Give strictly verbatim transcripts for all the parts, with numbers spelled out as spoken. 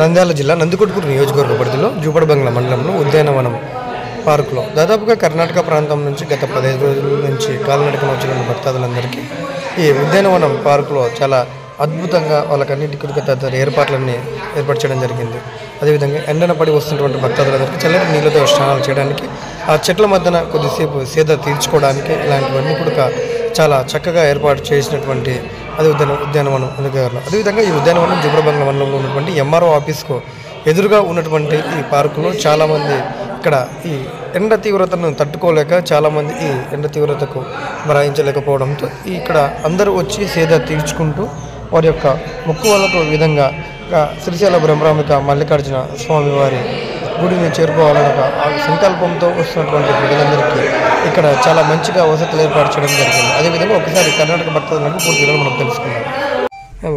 నంద్యాల జిల్లా నందికొట్కూరు నియోజకవర్గ పరిధిలో జూపాడుబంగ్లా మండలంలో ఉద్యానవనం పార్కులో దాదాపుగా కర్ణాటక ప్రాంతం నుంచి గత పదిహేను రోజుల నుంచి కాలినడకన వచ్చిన భక్తాదులందరికీ ఈ ఉద్యానవనం పార్కులో చాలా అద్భుతంగా వాళ్ళకన్నిటికీ తదితర ఏర్పాట్లన్నీ ఏర్పరచడం జరిగింది. అదేవిధంగా ఎండన పడి వస్తున్నటువంటి భక్తాదులందరికీ చల్లటి నీళ్ళతో స్నానాలు చేయడానికి, ఆ చెట్ల మధ్యన కొద్దిసేపు సేద తీర్చుకోవడానికి ఇలాంటివన్నీ కూడా చాలా చక్కగా ఏర్పాటు చేసినటువంటి అదే ఉద్యాన ఉద్యానవనం అధికారులు. అదేవిధంగా ఈ ఉద్యానవనం జూపాడుబంగ్లా మండలంలో ఉన్నటువంటి ఎంఆర్ఓ ఆఫీస్కు ఎదురుగా ఉన్నటువంటి ఈ పార్కులో చాలామంది ఇక్కడ ఈ ఎండ తీవ్రతను తట్టుకోలేక చాలామంది ఈ ఎండ తీవ్రతకు భరాయించలేకపోవడంతో ఇక్కడ అందరూ వచ్చి సేద తీర్చుకుంటూ వారి యొక్క మొక్కువలకు విధంగా శ్రీశైల బ్రహ్మరామిక మల్లికార్జున స్వామి వారి గుడిని చేరుకోవాలన్న సంకల్పంతో వస్తున్నటువంటి ప్రజలందరికీ ఇక్కడ చాలా మంచిగా వసతులు ఏర్పాటు చేయడం జరిగింది. అదేవిధంగా ఒకసారి కర్ణాటక భక్తులకు పూర్తిగా మనం తెలుసుకున్నాం.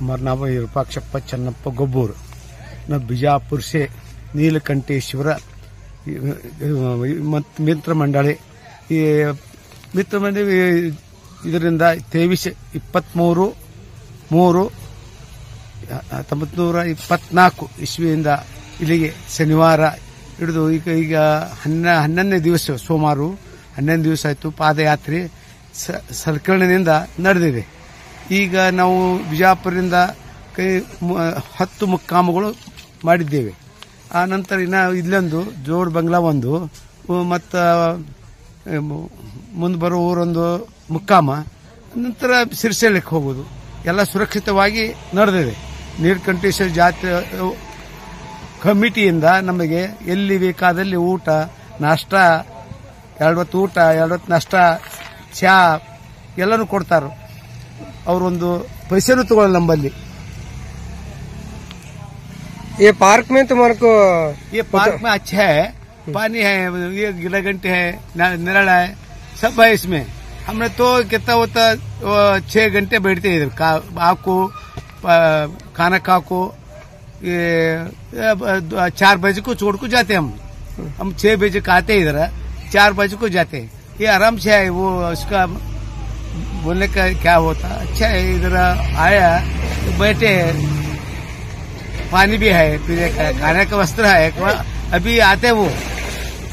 అమర్నామ విరూపాక్షప్ప చెన్నప్ప గొబ్బూరు నా బిజాపూర్ సే నీలకంఠేశ్వర ಮಿತ್ರ ಮಂಡಳಿ ಈ ಮಿತ್ರ ಮಂಡಳಿ ಇದರಿಂದ ತೇವಿಸ್ ಇಪ್ಪತ್ಮೂರು ಮೂರು ಹತ್ತೊಂಬತ್ತು ನೂರ ಇಪ್ಪತ್ನಾಲ್ಕು ಇಸ್ವಿಯಿಂದ ಇಲ್ಲಿಗೆ ಶನಿವಾರ ಹಿಡಿದು ಈಗ ಈಗ ಹನ್ನ ಹನ್ನೊಂದನೇ ದಿವಸ ಸೋಮವಾರ ಹನ್ನೊಂದು ದಿವಸ ಆಯಿತು. ಪಾದಯಾತ್ರೆ ಸಂಕಲನದಿಂದ ನಡೆದಿದೆ. ಈಗ ನಾವು ಬಿಜಾಪುರದಿಂದ ಹತ್ತು ಮುಕ್ಕಾಮಗಳು ಮಾಡಿದ್ದೇವೆ. ಆ ನಂತರ ಇನ್ನ ಇಲ್ಲೊಂದು ಜೋಡ್ ಬಂಗ್ಲಾ ಒಂದು ಮತ್ತು ಮುಂದೆ ಬರೋ ಊರೊಂದು ಮುಕ್ಕಾಮ, ನಂತರ ಸಿರಿಸೈಲಕ್ಕೆ ಹೋಗೋದು ಎಲ್ಲ ಸುರಕ್ಷಿತವಾಗಿ ನಡೆದಿದೆ. ನೀಲಕಂಠೇಶ್ವರ ಜಾತ್ರೆ ಕಮಿಟಿಯಿಂದ ನಮಗೆ ಎಲ್ಲಿ ಬೇಕಾದಲ್ಲಿ ಊಟ ನಾಷ್ಟ ಎರಡು ಹೊತ್ತು ಊಟ ಎರಡು ಹೊತ್ತು ನಾಷ್ಟ ಚಹಾ ಎಲ್ಲನೂ ಕೊಡ್ತಾರೆ. ಅವರೊಂದು ಪೈಸೆನೂ ತಗೊಳ್ಳಲ್ಲ ನಮ್ಮಲ್ಲಿ. ये पार्क में तुम्हारे को ये पार्क में अच्छा है, पानी है, ये गिला घंटे है, निराला है, सब है इसमें. हमने तो कितना होता छह घंटे बैठते हैं इधर. आपको खाना खा को ये चार बजे को छोड़ को जाते हम हम छह बजे खाते इधर, चार बजे को जाते हैं. ये आराम से है, वो उसका बोलने का क्या होता अच्छा है. इधर आया तो बैठे, पानी भी है, पीने का खाने का वस्त्र है. अभी आते वो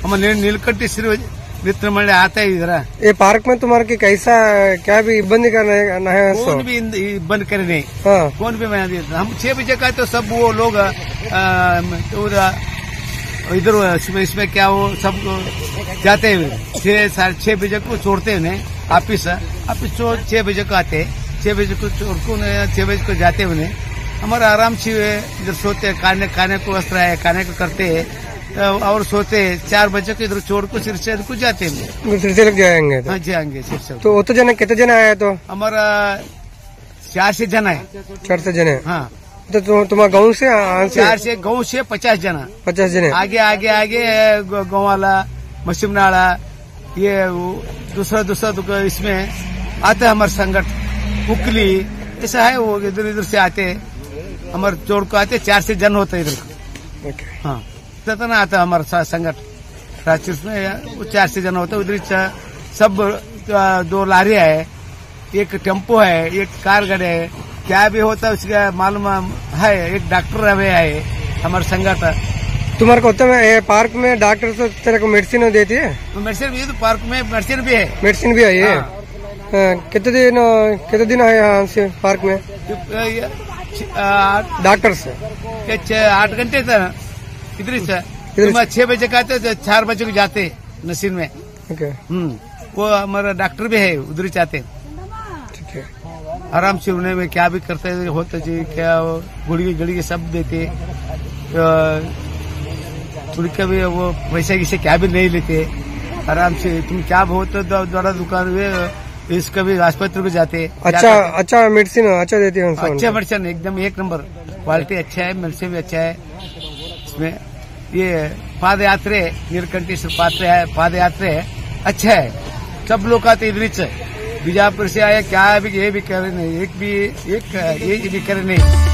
हम नीलकंठ सिर्फ मित्र मंडल आते है इधर. ये पार्क में तुम्हारे की कैसा क्या भी बंद करना है, कौन भी बंद करे नहीं. हाँ। कौन भी मैं हम छह बजे का तो सब वो लोग इधर इसमें इसमें क्या वो सब जाते हैं. छह साढ़े छह बजे को छोड़ते हैं उन्हें ऑफिस ऑफिस छह बजे को आते है, छह बजे को छोड़ को छह बजे को जाते हैं उन्हें. हमारा आराम से इधर सोते हैं, खाने खाने को वस्त्र है, खाने को करते हैं और सोते हैं. चार बजे को इधर छोड़ को सिरसैल को जाते हैं. सिरसैल जाएंगे तो? हाँ जाएंगे सिरसैल. तो वो तो जाना कितने जना आया तो हमारा चार से जना है. चार से जना है. हाँ तो, तो तुम्हारा गाँव से चार से गाँव से पचास जना पचास जने आगे आगे आगे गाँव वाला मशीम नाला ये दूसरा दूसरा इसमें आता है. हमारे संगठन उकली ऐसा है, वो इधर इधर से आते है. हमारे जोड़ को आते चार से जन होते इधर. हाँ इतना आता हमारा संगठन रांची में वो चार से जन होता. उधर सब दो लारी है, एक टेम्पो है, एक कार गाड़ी है, क्या भी होता उसका मालूम है. एक डॉक्टर है हमारे संगठन. तुम्हारे को पार्क में डॉक्टर से तरह को मेडिसिन देती है. मेडिसिन भी तो पार्क में मेडिसिन भी है. मेडिसिन भी है ये. कितने दिन कितने दिन है यहाँ से पार्क में डॉक्टर से? आठ घंटे था इधर से. छह बजे का आते, चार बजे को जाते नसीन में. okay. वो हमारा डॉक्टर भी है उधर ही जाते. ठीक है आराम से उन्हें में क्या भी करते होता जी, क्या गुड़गी गुड़गी सब देते. थोड़ी का भी वो पैसा किसी क्या भी नहीं लेते. आराम से तुम क्या हो तो द्वारा दुकान में इसका भी अस्पताल में जाते. अच्छा अच्छा मेडिसिन अच्छा देते हैं. अच्छा मेडिसिन एकदम एक नंबर क्वालिटी अच्छा है, मेडिसिन भी अच्छा है इसमें. ये पाद यात्रे नीलकंठेश्वर पात्र है, पाद यात्रे है, अच्छा है. सब लोग आते इधर से. बीजापुर से आया क्या भी ये भी करे नहीं, एक भी एक ये भी करे नहीं.